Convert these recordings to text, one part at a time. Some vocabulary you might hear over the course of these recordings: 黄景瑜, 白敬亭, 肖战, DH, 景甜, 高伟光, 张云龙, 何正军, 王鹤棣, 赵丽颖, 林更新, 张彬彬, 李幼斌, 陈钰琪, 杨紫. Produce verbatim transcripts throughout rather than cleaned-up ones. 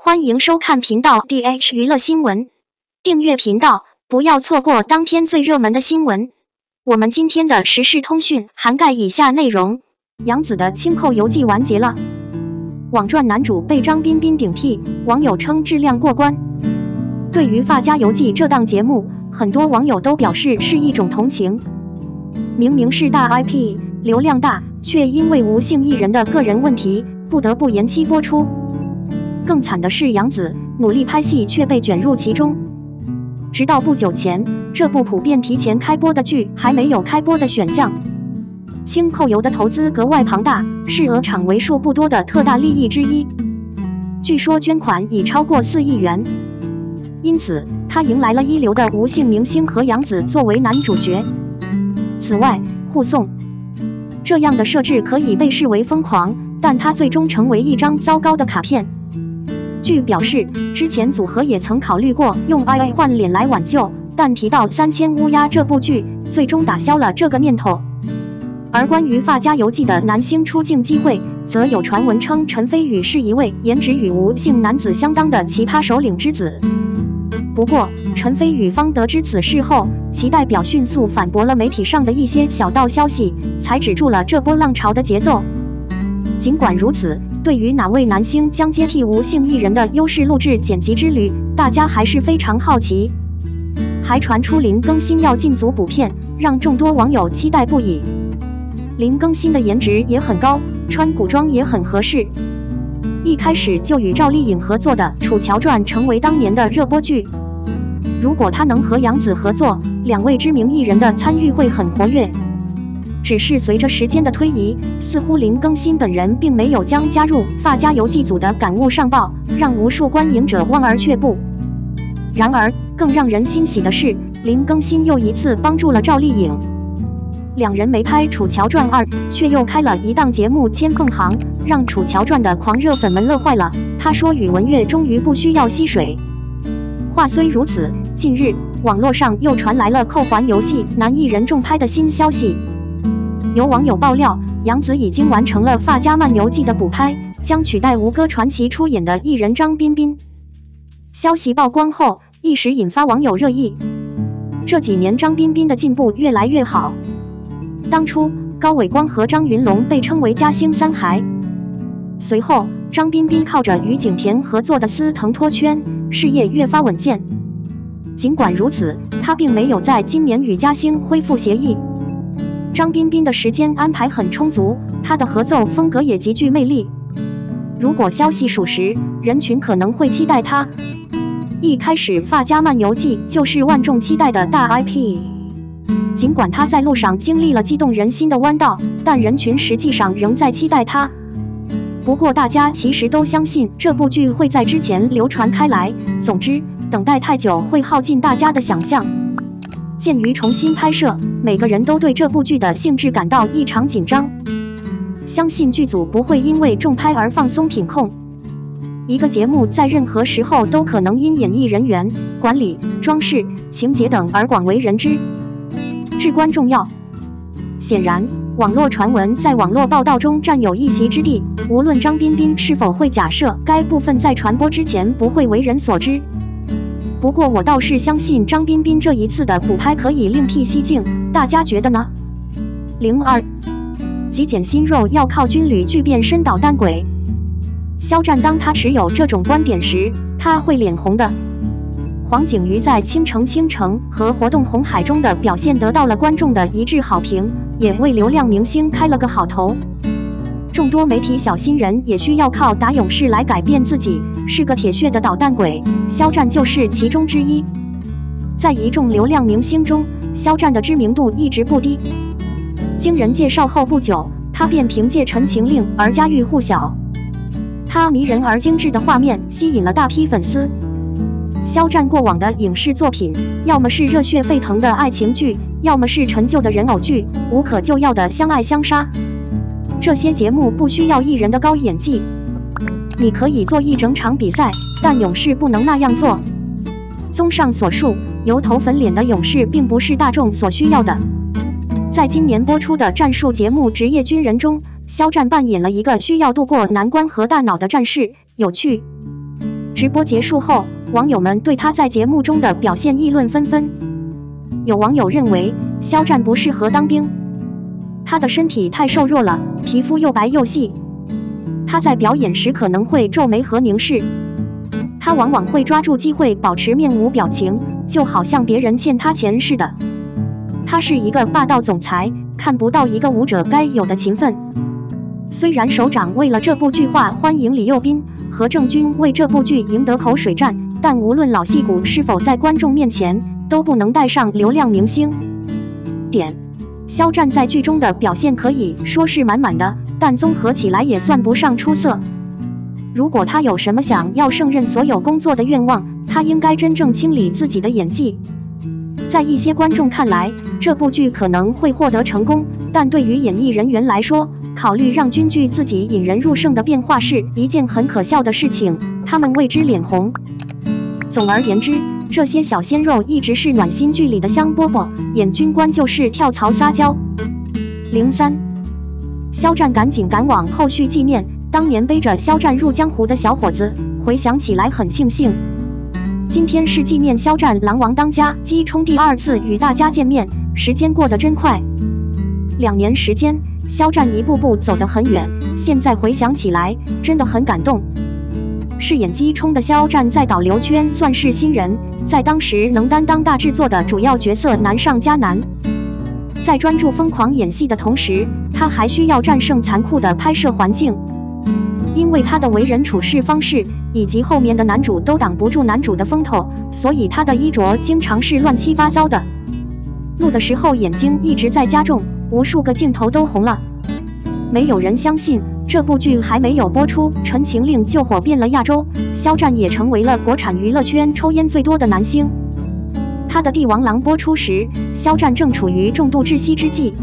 欢迎收看频道 D H 娱乐新闻，订阅频道，不要错过当天最热门的新闻。我们今天的时事通讯涵盖以下内容：杨紫的清扣游记完结了，网传男主被张彬彬顶替，网友称质量过关。对于《发家游记》这档节目，很多网友都表示是一种同情。明明是大 I P， 流量大，却因为无姓艺人的个人问题，不得不延期播出。 更惨的是，杨紫努力拍戏却被卷入其中。直到不久前，这部普遍提前开播的剧还没有开播的选项。清扣游的投资格外庞大，是鹅厂为数不多的特大利益之一。据说捐款已超过四亿元，因此他迎来了一流的无姓明星和杨紫作为男主角。此外，护送这样的设置可以被视为疯狂，但它最终成为一张糟糕的卡片。 据表示，之前组合也曾考虑过用 I I 换脸来挽救，但提到《三千乌鸦》这部剧，最终打消了这个念头。而关于《发家游记》的男星出镜机会，则有传闻称陈飞宇是一位颜值与无姓男子相当的奇葩首领之子。不过，陈飞宇方得知此事后，其代表迅速反驳了媒体上的一些小道消息，才止住了这波浪潮的节奏。尽管如此， 对于哪位男星将接替无姓艺人的优势录制剪辑之旅，大家还是非常好奇。还传出林更新要进组补片，让众多网友期待不已。林更新的颜值也很高，穿古装也很合适。一开始就与赵丽颖合作的《楚乔传》成为当年的热播剧。如果他能和杨紫合作，两位知名艺人的参与会很活跃。 只是随着时间的推移，似乎林更新本人并没有将加入《发家游记》组的感悟上报，让无数观影者望而却步。然而，更让人欣喜的是，林更新又一次帮助了赵丽颖。两人没拍《楚乔传二》，却又开了一档节目《千凤行》，让《楚乔传》的狂热粉们乐坏了。他说：“宇文玥终于不需要吸水。”话虽如此，近日网络上又传来了《扣环游记》男艺人重拍的新消息。 有网友爆料，杨紫已经完成了《发家漫游记》的补拍，将取代吴哥传奇出演的艺人张彬彬。消息曝光后，一时引发网友热议。这几年张彬彬的进步越来越好。当初高伟光和张云龙被称为“嘉兴三孩”，随后张彬彬靠着与景甜合作的《司藤脱圈》，事业越发稳健。尽管如此，他并没有在今年与嘉兴恢复协议。 张彬彬的时间安排很充足，她的合奏风格也极具魅力。如果消息属实，人群可能会期待她。一开始，《发家漫游记》就是万众期待的大 I P。尽管她在路上经历了激动人心的弯道，但人群实际上仍在期待她。不过，大家其实都相信这部剧会在之前流传开来。总之，等待太久会耗尽大家的想象。 鉴于重新拍摄，每个人都对这部剧的性质感到异常紧张。相信剧组不会因为重拍而放松品控。一个节目在任何时候都可能因演艺人员、管理、装饰、情节等而广为人知，至关重要。显然，网络传闻在网络报道中占有一席之地。无论张彬彬是否会假设该部分在传播之前不会为人所知。 不过我倒是相信张彬彬这一次的补拍可以另辟蹊径，大家觉得呢？零二，极简新肉要靠军旅剧变身捣蛋鬼。肖战当他持有这种观点时，他会脸红的。黄景瑜在《倾城倾城》和《活动红海》中的表现得到了观众的一致好评，也为流量明星开了个好头。众多媒体小新人也需要靠打勇士来改变自己。 是个铁血的捣蛋鬼，肖战就是其中之一。在一众流量明星中，肖战的知名度一直不低。经人介绍后不久，他便凭借《陈情令》而家喻户晓。他迷人而精致的画面吸引了大批粉丝。肖战过往的影视作品，要么是热血沸腾的爱情剧，要么是陈旧的人偶剧，无可救药的相爱相杀。这些节目不需要艺人的高演技。 你可以做一整场比赛，但勇士不能那样做。综上所述，油头粉脸的勇士并不是大众所需要的。在今年播出的战术节目《职业军人》中，肖战扮演了一个需要渡过难关和大脑的战士，有趣。直播结束后，网友们对他在节目中的表现议论纷纷。有网友认为肖战不适合当兵，他的身体太瘦弱了，皮肤又白又细，他在表演时可能会皱眉和凝视。他往往会抓住机会保持面无表情，就好像别人欠他钱似的。他是一个霸道总裁，看不到一个舞者该有的勤奋。虽然首长为了这部剧化欢迎李幼斌，何正军为这部剧赢得口水战，但无论老戏骨是否在观众面前，都不能带上流量明星。点，肖战在剧中的表现可以说是满满的，但综合起来也算不上出色。如果他有什么想要胜任所有工作的愿望，他应该真正清理自己的演技。在一些观众看来，这部剧可能会获得成功，但对于演艺人员来说，考虑让军剧自己引人入胜的变化是一件很可笑的事情，他们为之脸红。总而言之，这些小鲜肉一直是暖心剧里的香饽饽，演军官就是跳槽撒娇。零三，肖战赶紧赶往后续纪念。当年背着肖战入江湖的小伙子，回想起来很庆幸。今天是纪念肖战狼王当家机冲第二次与大家见面，时间过得真快。两年时间，肖战一步步走得很远，现在回想起来，真的很感动。饰演机冲的肖战在导流圈算是新人，在当时能担当大制作的主要角色难上加难。在专注疯狂演戏的同时，他还需要战胜残酷的拍摄环境。因为他的为人处事方式以及后面的男主都挡不住男主的风头，所以他的衣着经常是乱七八糟的。录的时候眼睛一直在加重，无数个镜头都红了。没有人相信这部剧还没有播出，《陈情令》就火遍了亚洲，肖战也成为了国产娱乐圈抽烟最多的男星。他的《帝王狼》播出时，肖战正处于重度窒息之际。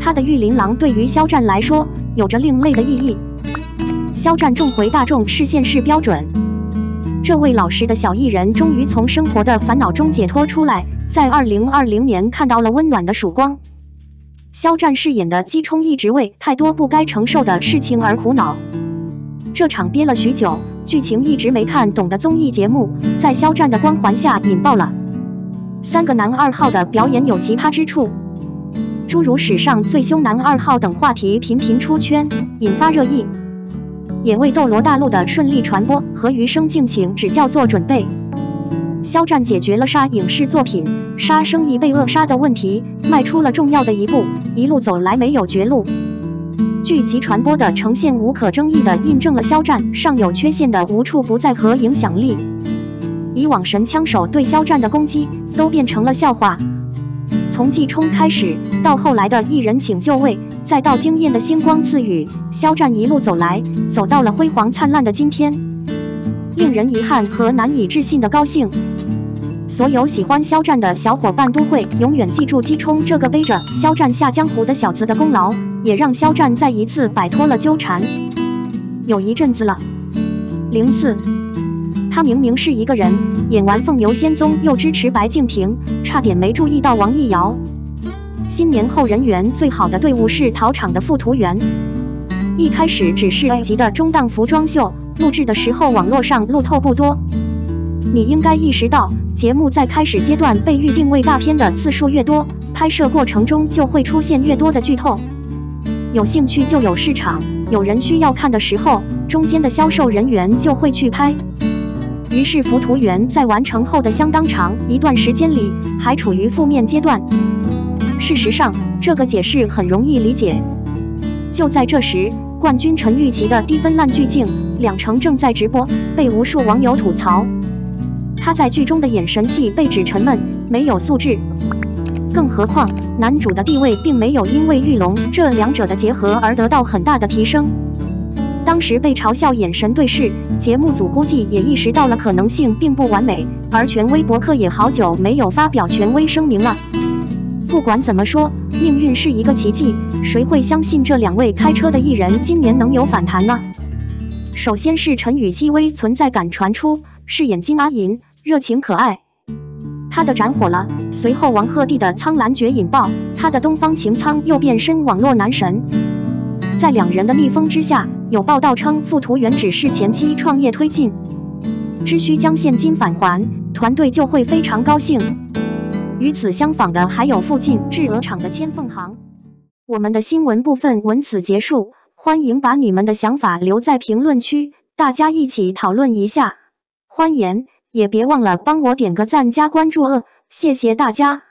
他的《玉林狼》对于肖战来说有着另类的意义。肖战重回大众视线是标准，这位老实的小艺人终于从生活的烦恼中解脱出来，在二零二零年看到了温暖的曙光。肖战饰演的机冲一直为太多不该承受的事情而苦恼。这场憋了许久，剧情一直没看懂的综艺节目，在肖战的光环下引爆了。三个男二号的表演有奇葩之处，诸如史上最凶男二号等话题频频出圈，引发热议。也为斗罗大陆的顺利传播和余生敬请指教做准备。肖战解决了杀影视作品、杀生意被扼杀的问题，迈出了重要的一步，一路走来没有绝路。剧集传播的呈现无可争议地印证了肖战尚有缺陷的无处不在和影响力。以往神枪手对肖战的攻击都变成了笑话，从季冲开始，到后来的一人请就位，再到惊艳的星光赐予，肖战一路走来，走到了辉煌灿烂的今天，令人遗憾和难以置信的高兴。所有喜欢肖战的小伙伴都会永远记住机冲这个背着肖战下江湖的小子的功劳，也让肖战再一次摆脱了纠缠。有一阵子了。零四，他明明是一个人，演完《凤游仙踪》又支持白敬亭，差点没注意到王艺瑶。新年后人缘最好的队伍是淘场的附图员，一开始只是 A 级的中档服装秀，录制的时候网络上路透不多。你应该意识到，节目在开始阶段被预定为大片的次数越多，拍摄过程中就会出现越多的剧透。有兴趣就有市场，有人需要看的时候，中间的销售人员就会去拍。于是服图员在完成后的相当长一段时间里，还处于负面阶段。事实上，这个解释很容易理解。就在这时，冠军陈钰琪的低分烂剧《两城》正在直播，被无数网友吐槽。他在剧中的眼神戏被指沉闷，没有素质。更何况，男主的地位并没有因为玉龙这两者的结合而得到很大的提升。当时被嘲笑眼神对视，节目组估计也意识到了可能性并不完美，而权威博客也好久没有发表权威声明了。不管怎么说，命运是一个奇迹，谁会相信这两位开车的艺人今年能有反弹呢？首先是陈钰琪微存在感传出，饰演金阿银，热情可爱，她的斩火了。随后王鹤棣的《苍兰诀》引爆，她的《东方擎苍》又变身网络男神。在两人的逆风之下，有报道称傅图元只是前期创业推进。只需将现金返还，团队就会非常高兴。与此相仿的还有附近制鹅场的千凤行。我们的新闻部分文此结束，欢迎把你们的想法留在评论区，大家一起讨论一下。欢颜也别忘了帮我点个赞加关注哦，谢谢大家。